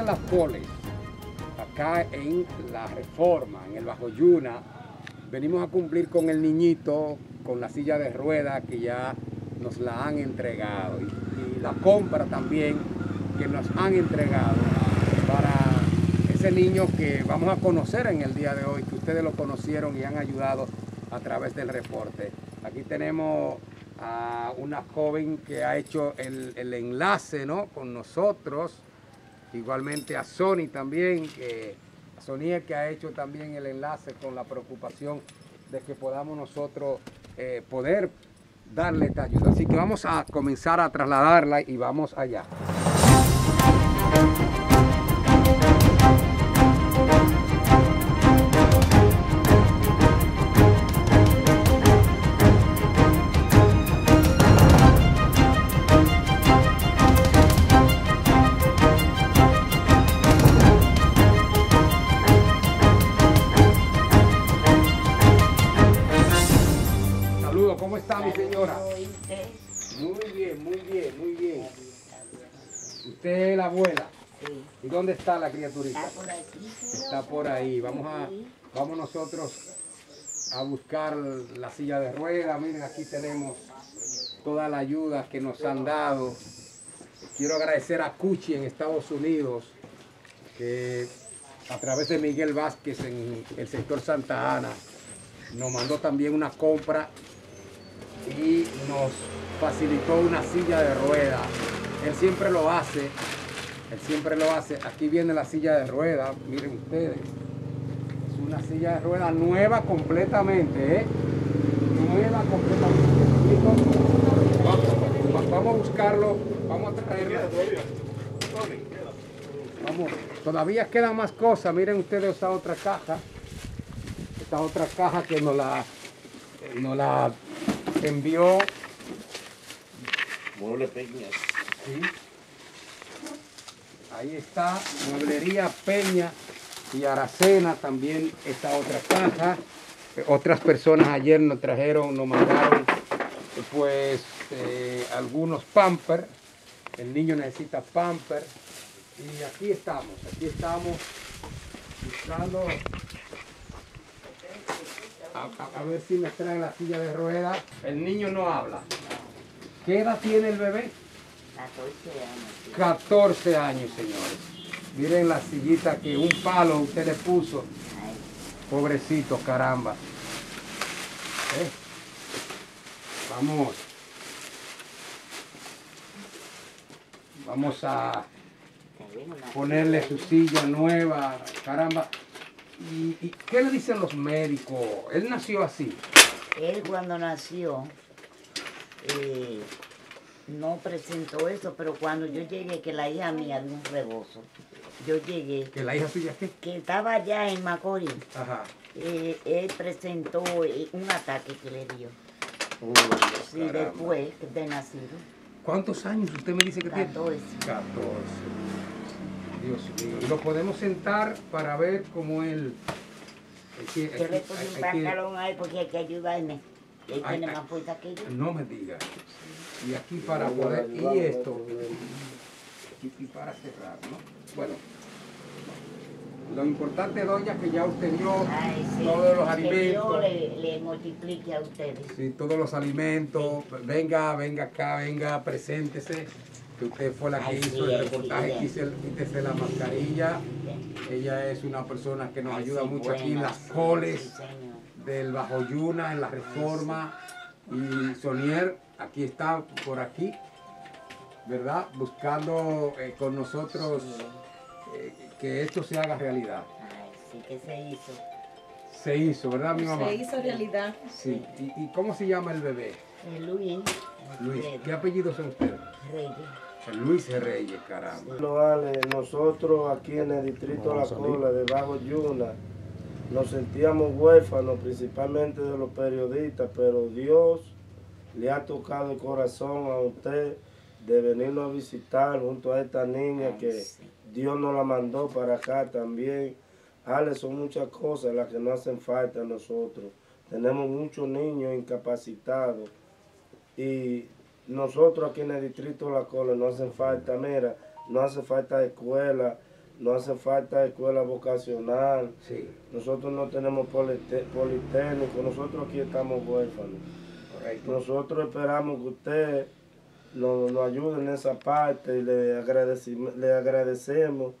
hacen las coles, acá en La Reforma, en el Bajo Yuna, venimos a cumplir con el niñito, con la silla de ruedas que ya nos la han entregado y la compra también que nos han entregado para ese niño que vamos a conocer en el día de hoy, que ustedes lo conocieron y han ayudado a través del reporte. Aquí tenemos a una joven que ha hecho el enlace, ¿no?, con nosotros, igualmente a Sony también, a Sonia, que ha hecho también el enlace con la preocupación de que podamos nosotros poder darle esta ayuda. Así que vamos a comenzar a trasladarla y vamos allá. ¿Cómo está, mi señora? Muy bien, muy bien, muy bien. ¿Usted es la abuela? Sí. ¿Y dónde está la criaturita? Está por aquí. Está por ahí. Vamos nosotros a buscar la silla de ruedas. Miren, aquí tenemos toda la ayuda que nos han dado. Quiero agradecer a Cuchi en Estados Unidos, que a través de Miguel Vázquez en el sector Santa Ana nos mandó también una compra y nos facilitó una silla de ruedas. Él siempre lo hace, Aquí viene la silla de ruedas, miren ustedes. Es una silla de ruedas nueva completamente, nueva completamente. Vamos a buscarlo, vamos a traerla. Vamos, todavía quedan más cosas. Miren ustedes esta otra caja. Esta otra caja que nos la envió Muebles Peña. Sí. Ahí está, Mueblería Peña y Aracena también esta otra caja. Otras personas ayer nos trajeron, nos mandaron pues algunos pampers. El niño necesita pampers. Y aquí estamos buscando a ver si me traen la silla de ruedas. El niño no habla. ¿Qué edad tiene el bebé? 14 años. 14 años, señores. Miren la sillita que un palo usted le puso. Pobrecito, caramba. Vamos. Vamos a ponerle su silla nueva. Caramba. ¿Y qué le dicen los médicos? ¿Él nació así? Él cuando nació no presentó eso, pero cuando yo llegué, que la hija mía de un rebozo, yo llegué... ¿Que la hija suya qué? Que estaba allá en Macorís. Ajá. Él presentó un ataque que le dio. Uy, sí, después de nacido. ¿Cuántos años usted me dice que 14. Tiene? 14. Dios mío. Lo podemos sentar para ver cómo él... Yo le puse un pantalón a él porque hay que ayudarme. Él tiene más fuerza que yo. No me diga. Y aquí para poder... Y esto. Y para cerrar, ¿no? Bueno. Lo importante, doña, que ya usted dio todos los alimentos. Yo le multiplique a ustedes. Sí, todos los alimentos. Venga, venga acá, venga, preséntese. Que usted fue la que hizo el reportaje, quítese la mascarilla. Ella es una persona que nos ayuda mucho aquí en las coles del Bajo Yuna, en La Reforma. Y Sonier, aquí está, por aquí, ¿verdad? Buscando con nosotros que esto se haga realidad. Ay, sí, que se hizo. Se hizo, ¿verdad, mi mamá? Se hizo realidad. Sí. ¿Y cómo se llama el bebé? Luis. Luis. ¿Qué apellidos son ustedes? Reyes. Luis Reyes, caramba. Nosotros aquí en el distrito La Cola de Bajo Yuna nos sentíamos huérfanos, principalmente de los periodistas, pero Dios le ha tocado el corazón a usted de venirnos a visitar junto a esta niña que Dios nos la mandó para acá también. Ale, son muchas cosas las que nos hacen falta a nosotros. Tenemos muchos niños incapacitados y... Nosotros aquí en el distrito La Cola no hacen falta, mira, no hace falta escuela, no hace falta escuela vocacional, sí. Nosotros no tenemos politécnico, nosotros aquí estamos huérfanos. Correcto. Nosotros esperamos que usted nos ayude en esa parte y le agradecemos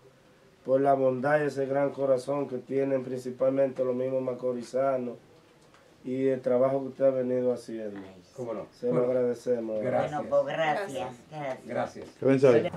por la bondad y ese gran corazón que tienen principalmente los mismos macorizanos y el trabajo que usted ha venido haciendo. Ay, ¿cómo no? Se lo agradecemos. Gracias. Bueno, pues gracias. Gracias. Gracias.